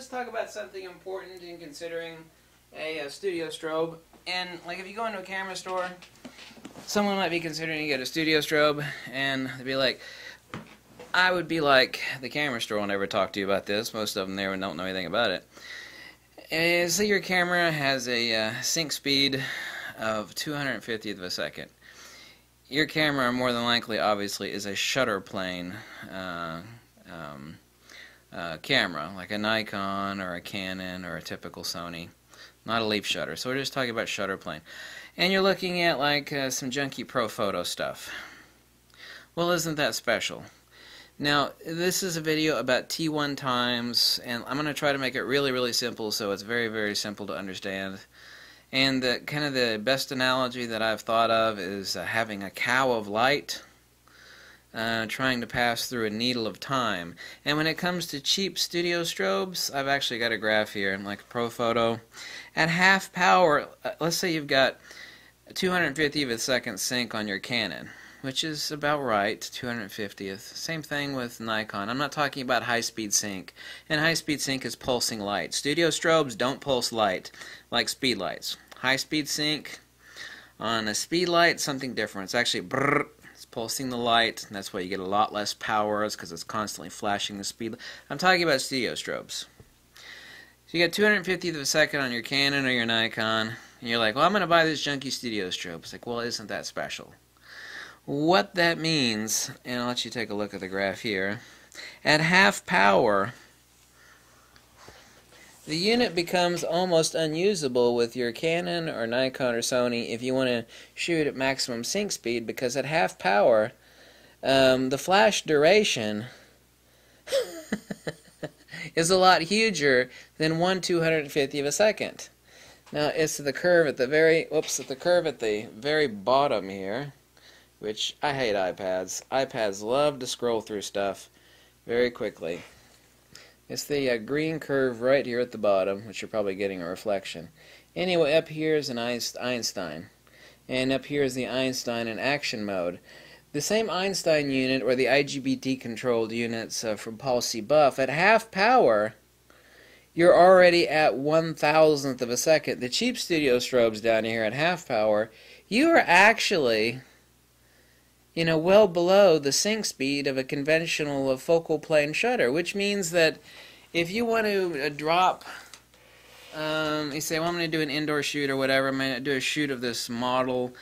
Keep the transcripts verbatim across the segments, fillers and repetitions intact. let's talk about something important in considering a, a studio strobe. And like if you go into a camera store, someone might be considering you get a studio strobe, and they'd be like, I would be like, the camera store will never talk to you about this. Most of them there don't know anything about it. And so your camera has a uh, sync speed of two hundred fiftieth of a second. Your camera, more than likely, obviously, is a shutter plane uh, um, uh, camera, like a Nikon or a Canon or a typical Sony, not a leaf shutter. So we're just talking about shutter plane. And you're looking at like uh, some junky Profoto stuff. Well, isn't that special? Now, this is a video about T one times, and I'm going to try to make it really, really simple so it's very, very simple to understand. And the, kind of the best analogy that I've thought of is uh, having a cow of light uh, trying to pass through a needle of time. And when it comes to cheap studio strobes, I've actually got a graph here, like Profoto. At half power, uh, let's say you've got two hundred fifty of a second sync on your Canon, which is about right, two hundred fiftieth. Same thing with Nikon. I'm not talking about high-speed sync. And high-speed sync is pulsing light. Studio strobes don't pulse light like speed lights. High-speed sync on a speed light, something different. It's actually brrr, it's pulsing the light, and that's why you get a lot less power. It's because it's constantly flashing the speed. I'm talking about studio strobes. So you got two hundred fiftieth of a second on your Canon or your Nikon, and you're like, well, I'm going to buy this junky studio strobe. It's like, well, isn't that special? What that means, and I'll let you take a look at the graph here, at half power, the unit becomes almost unusable with your Canon or Nikon or Sony if you want to shoot at maximum sync speed, because at half power, um, the flash duration is a lot huger than one two hundred fiftieth of a second. Now it's the curve at the very, whoops, at the curve at the very bottom here, which I hate iPads. iPads love to scroll through stuff very quickly. It's the uh, green curve right here at the bottom, which you're probably getting a reflection. Anyway, up here is an Einstein. And up here is the Einstein in action mode. The same Einstein unit, or the I G B T controlled units uh, from Paul C. Buff, at half power, you're already at one thousandth of a second. The cheap studio strobes down here at half power, you are actually, you know, well below the sync speed of a conventional focal plane shutter, which means that if you want to drop, um, you say, well, I'm going to do an indoor shoot or whatever, I'm going to do a shoot of this model,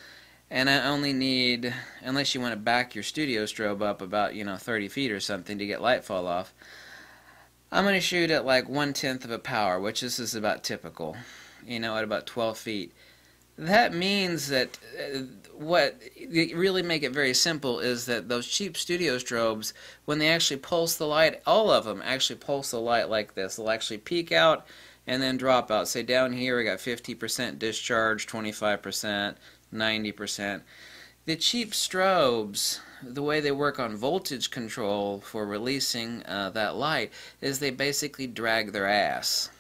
and I only need, unless you want to back your studio strobe up about, you know, thirty feet or something to get light fall off, I'm going to shoot at like one-tenth of a power, which this is about typical, you know, at about twelve feet. That means that uh, what really make it very simple is that those cheap studio strobes, when they actually pulse the light, all of them actually pulse the light like this. They'll actually peak out and then drop out. Say down here we got fifty percent discharge, twenty-five percent, ninety percent. The cheap strobes, the way they work on voltage control for releasing uh, that light, is they basically drag their ass.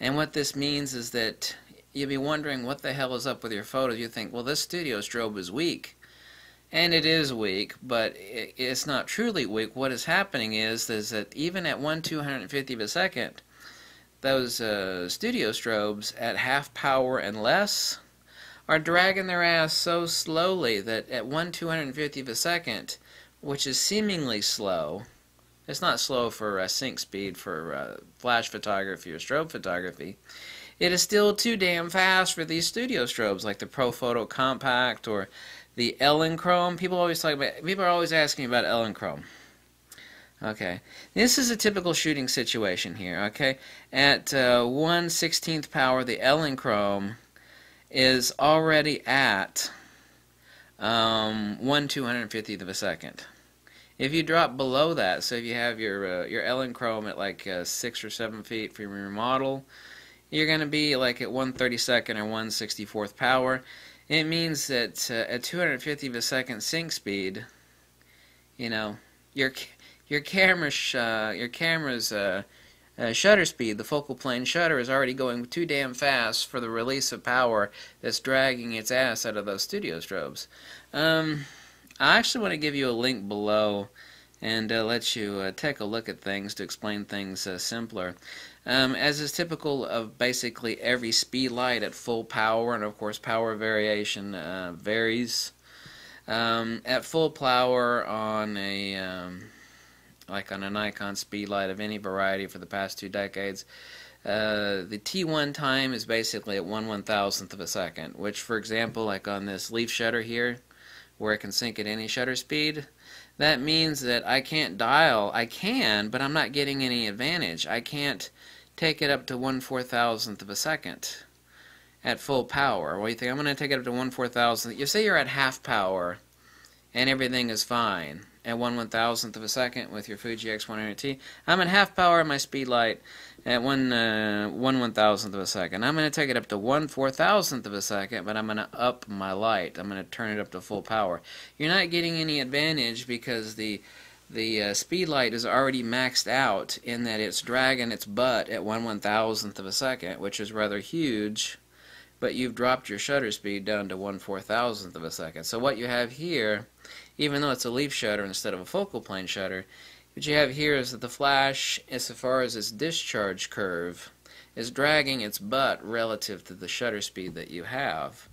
And what this means is that you'll be wondering what the hell is up with your photos. You think, well, this studio strobe is weak. And it is weak, but it's not truly weak. What is happening is, is that even at one two hundred fiftieth of a second, those uh, studio strobes at half power and less are dragging their ass so slowly that at one two hundred fiftieth of a second, which is seemingly slow, it's not slow for uh, sync speed for uh, flash photography or strobe photography, it is still too damn fast for these studio strobes like the Profoto Compact or the Elinchrom. People always talk about, people are always asking about Elinchrom. Okay, this is a typical shooting situation here. Okay, at uh, one sixteenth power, the Elinchrom is already at um, one two hundred fiftieth of a second. If you drop below that, so if you have your uh, your Elinchrom at like uh, six or seven feet from your model, you're going to be like at one thirty-second or one sixty-fourth power. It means that uh, at two hundred fiftieth of a second sync speed, you know, your your camera sh uh, your camera's uh, uh, shutter speed, the focal plane shutter, is already going too damn fast for the release of power that's dragging its ass out of those studio strobes. Um, I actually want to give you a link below and uh, lets you uh, take a look at things to explain things uh, simpler. Um, as is typical of basically every speed light at full power, and of course power variation uh, varies. Um, at full power on a um, like on a Nikon speed light of any variety for the past two decades, Uh, the T one time is basically at one one thousandth of a second, which, for example, like on this leaf shutter here, where it can sync at any shutter speed, that means that I can't dial. I can, but I'm not getting any advantage. I can't take it up to one four thousandth of a second at full power. Well, you think I'm going to take it up to one four thousandth? You say you're at half power, and everything is fine at one one thousandth of a second with your Fuji X one hundred T. I'm at half power of my speed light at one uh, one one thousandth of a second. I'm going to take it up to one four thousandth of a second, but I'm going to up my light. I'm going to turn it up to full power. You're not getting any advantage because the the uh, speed light is already maxed out in that it's dragging its butt at one one thousandth of a second, which is rather huge. But you've dropped your shutter speed down to one four thousandth of a second. So what you have here, even though it's a leaf shutter instead of a focal plane shutter, what you have here is that the flash, as far as its discharge curve, is dragging its butt relative to the shutter speed that you have.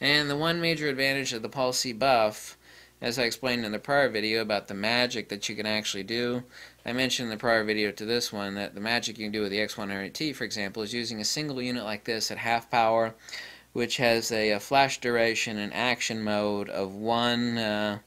And the one major advantage of the Paul C. Buff, as I explained in the prior video about the magic that you can actually do, I mentioned in the prior video to this one that the magic you can do with the X one hundred T, for example, is using a single unit like this at half power, which has a, a flash duration and action mode of one uh,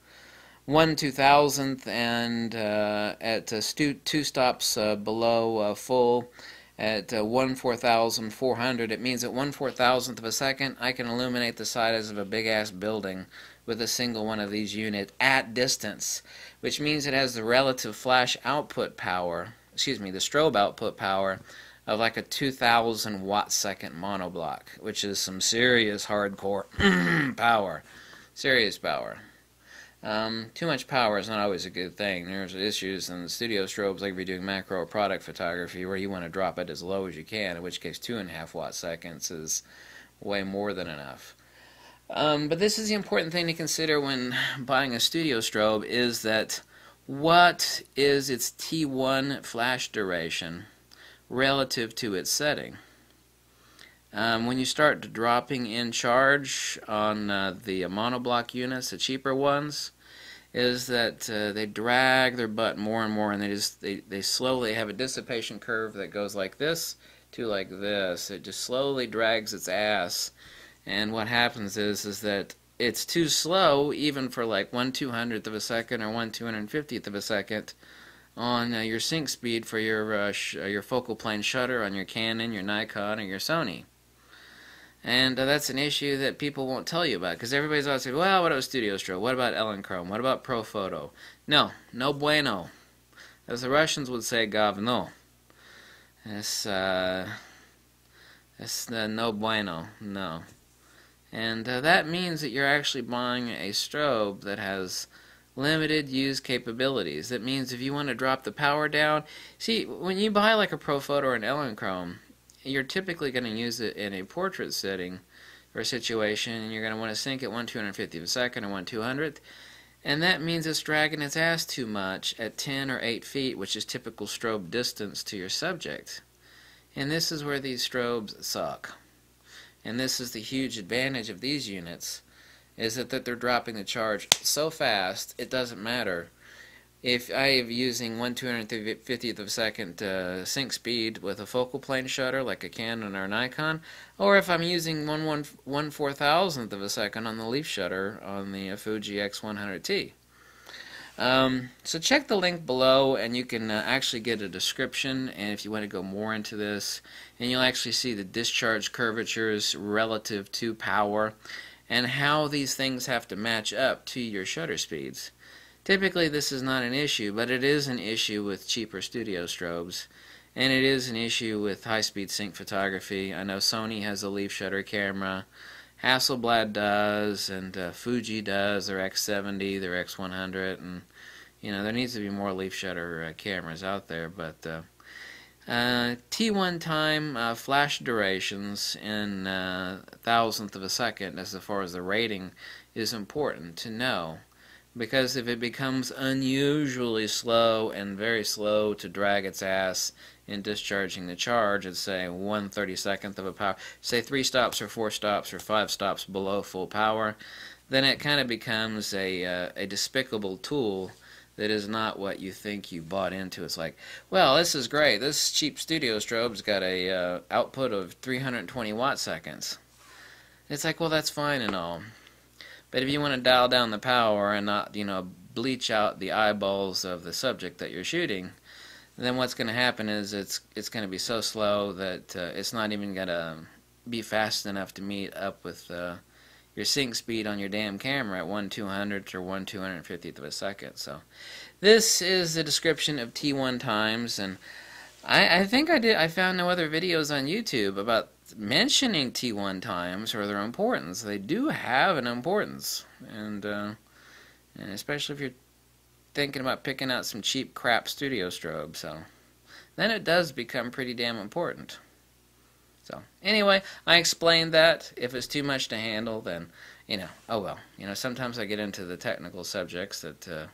one two thousandth, and uh, at uh, stu two stops uh, below uh, full, at uh, one four thousand four hundred. It means at one four thousandth of a second, I can illuminate the sides of a big ass building with a single one of these units at distance, which means it has the relative flash output power, excuse me, the strobe output power of like a two thousand watt second monoblock, which is some serious hardcore power, serious power. Um, too much power is not always a good thing. There's issues in the studio strobes, like if you're doing macro or product photography, where you want to drop it as low as you can, in which case two and a half watt seconds is way more than enough. Um, but this is the important thing to consider when buying a studio strobe, is that what is its T one flash duration relative to its setting? Um, when you start dropping in charge on uh, the uh, monoblock units, the cheaper ones, is that uh, they drag their butt more and more, and they just they, they slowly have a dissipation curve that goes like this to like this. It just slowly drags its ass. And what happens is is that it's too slow, even for like one two hundredth of a second or one two hundred fiftieth of a second, on uh, your sync speed for your uh, sh your focal plane shutter on your Canon, your Nikon, or your Sony. And uh, that's an issue that people won't tell you about, because everybody's always saying, "Well, what about studio strobe? What about Elinchrom? What about Profoto?" No, no bueno, as the Russians would say, "Govno." It's uh, it's uh, no bueno, no. And uh, that means that you're actually buying a strobe that has limited use capabilities. That means if you want to drop the power down, see, when you buy like a Profoto or an Elinchrom, you're typically going to use it in a portrait setting or situation, and you're going to want to sync at one two hundred fiftieth of a second or one two hundredth, and that means it's dragging its ass too much at ten or eight feet, which is typical strobe distance to your subject. And this is where these strobes suck. And this is the huge advantage of these units, is that, that they're dropping the charge so fast it doesn't matter. If I am using one two hundred fiftieth of a second uh, sync speed with a focal plane shutter like a Canon or a Nikon, or if I'm using one one one four thousandth of a second on the leaf shutter on the uh, Fuji X one hundred T. Um, so check the link below, and you can uh, actually get a description, and if you want to go more into this, and you'll actually see the discharge curvatures relative to power and how these things have to match up to your shutter speeds. Typically this is not an issue, but it is an issue with cheaper studio strobes, and it is an issue with high-speed sync photography. I know Sony has a leaf shutter camera, Hasselblad does, and uh, Fuji does, their X seventy, their X one hundred, and you know, there needs to be more leaf shutter uh, cameras out there, but uh, uh, T one time uh, flash durations in uh, thousandth of a second, as far as the rating, is important to know, because if it becomes unusually slow and very slow to drag its ass in discharging the charge at, say, one thirty-secondth of a power, say three stops or four stops or five stops below full power, then it kind of becomes a, uh, a despicable tool that is not what you think you bought into. It's like, well, this is great. This cheap studio strobe's got a uh, output of three hundred twenty watt seconds. It's like, well, that's fine and all, but if you want to dial down the power and not, you know, bleach out the eyeballs of the subject that you're shooting, then what's going to happen is it's it's going to be so slow that uh, it's not even going to be fast enough to meet up with uh, your sync speed on your damn camera at one two hundredth or one two hundred fiftieth of a second. So, this is the description of T one times, and I, I think I did. I found no other videos on YouTube about mentioning T one times or their importance. They do have an importance, and uh, and especially if you're thinking about picking out some cheap crap studio strobe, so then it does become pretty damn important. So anyway, I explained that. If it's too much to handle, then, you know, oh well. You know, sometimes I get into the technical subjects that uh,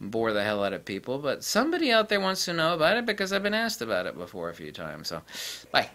bore the hell out of people, but somebody out there wants to know about it because I've been asked about it before a few times. So, bye.